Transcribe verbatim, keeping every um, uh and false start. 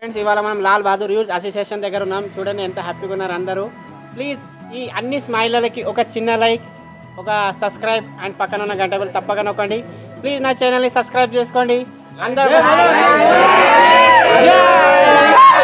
friends इवाल मन Lal Bahadur youth association దగ్గర ఉన్నాం చూడండి ఎంత హ్యాపీగా ఉన్నారు అందరూ ప్లీజ్ ఈ అన్ని స్మైలలకి ఒక చిన్న లైక్ ఒక సబ్స్క్రైబ్ అండ్ పక్కన ఉన్న గంట బెల్ తప్పక నొక్కండి ప్లీజ్ నా ఛానల్ ని సబ్స్క్రైబ్ చేసుకోండి అందరూ